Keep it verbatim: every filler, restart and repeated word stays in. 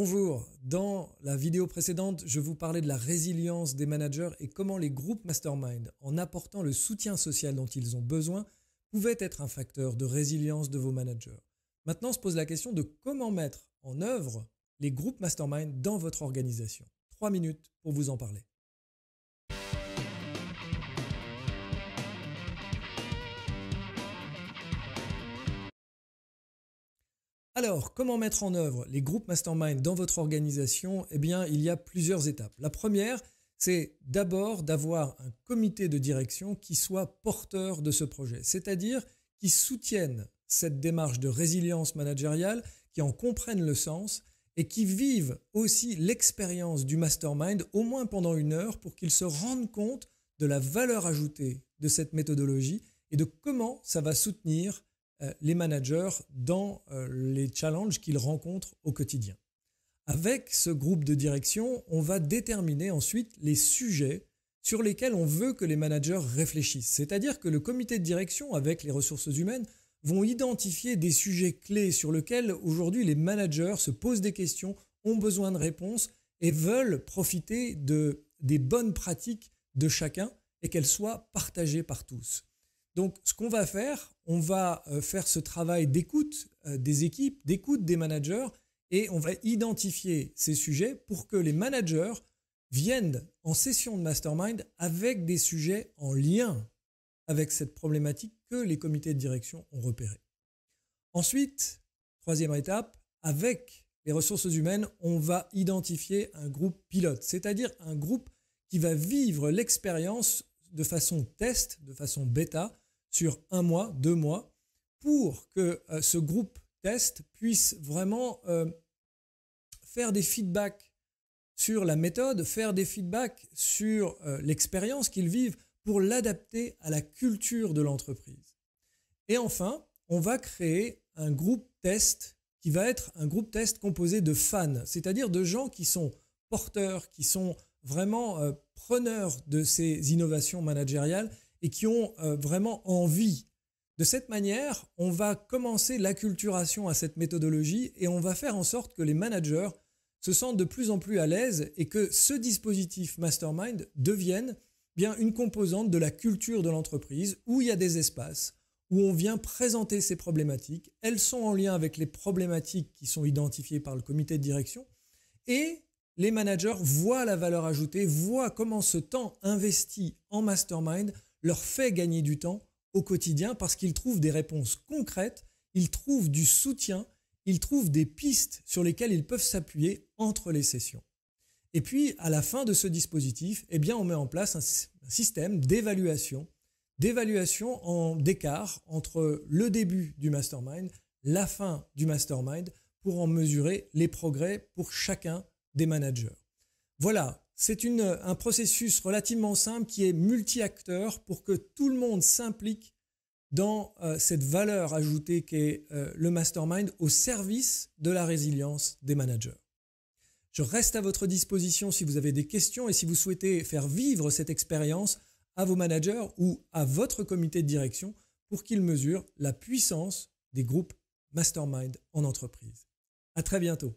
Bonjour, dans la vidéo précédente, je vous parlais de la résilience des managers et comment les groupes mastermind, en apportant le soutien social dont ils ont besoin, pouvaient être un facteur de résilience de vos managers. Maintenant, on se pose la question de comment mettre en œuvre les groupes mastermind dans votre organisation. Trois minutes pour vous en parler. Alors, comment mettre en œuvre les groupes mastermind dans votre organisation? Eh bien, il y a plusieurs étapes. La première, c'est d'abord d'avoir un comité de direction qui soit porteur de ce projet, c'est-à-dire qui soutienne cette démarche de résilience managériale, qui en comprenne le sens et qui vive aussi l'expérience du mastermind au moins pendant une heure pour qu'ils se rendent compte de la valeur ajoutée de cette méthodologie et de comment ça va soutenir les managers dans les challenges qu'ils rencontrent au quotidien. Avec ce groupe de direction, on va déterminer ensuite les sujets sur lesquels on veut que les managers réfléchissent. C'est-à-dire que le comité de direction, avec les ressources humaines, vont identifier des sujets clés sur lesquels aujourd'hui les managers se posent des questions, ont besoin de réponses et veulent profiter de, des bonnes pratiques de chacun et qu'elles soient partagées par tous. Donc, ce qu'on va faire, on va faire ce travail d'écoute des équipes, d'écoute des managers et on va identifier ces sujets pour que les managers viennent en session de mastermind avec des sujets en lien avec cette problématique que les comités de direction ont repérée. Ensuite, troisième étape, avec les ressources humaines, on va identifier un groupe pilote, c'est-à-dire un groupe qui va vivre l'expérience de façon test, de façon bêta, sur un mois, deux mois, pour que euh, ce groupe test puisse vraiment euh, faire des feedbacks sur la méthode, faire des feedbacks sur euh, l'expérience qu'ils vivent pour l'adapter à la culture de l'entreprise. Et enfin, on va créer un groupe test qui va être un groupe test composé de fans, c'est-à-dire de gens qui sont porteurs, qui sont vraiment euh, preneurs de ces innovations managériales et qui ont euh, vraiment envie. De cette manière, on va commencer l'acculturation à cette méthodologie et on va faire en sorte que les managers se sentent de plus en plus à l'aise et que ce dispositif mastermind devienne bien une composante de la culture de l'entreprise où il y a des espaces, où on vient présenter ces problématiques. Elles sont en lien avec les problématiques qui sont identifiées par le comité de direction et les managers voient la valeur ajoutée, voient comment ce temps investi en mastermind leur fait gagner du temps au quotidien parce qu'ils trouvent des réponses concrètes, ils trouvent du soutien, ils trouvent des pistes sur lesquelles ils peuvent s'appuyer entre les sessions. Et puis, à la fin de ce dispositif, eh bien, on met en place un système d'évaluation, d'évaluation en d'écart entre le début du mastermind, la fin du mastermind, pour en mesurer les progrès pour chacun des managers. Voilà, c'est un processus relativement simple qui est multi-acteur pour que tout le monde s'implique dans euh, cette valeur ajoutée qu'est euh, le mastermind au service de la résilience des managers. Je reste à votre disposition si vous avez des questions et si vous souhaitez faire vivre cette expérience à vos managers ou à votre comité de direction pour qu'ils mesurent la puissance des groupes mastermind en entreprise. À très bientôt.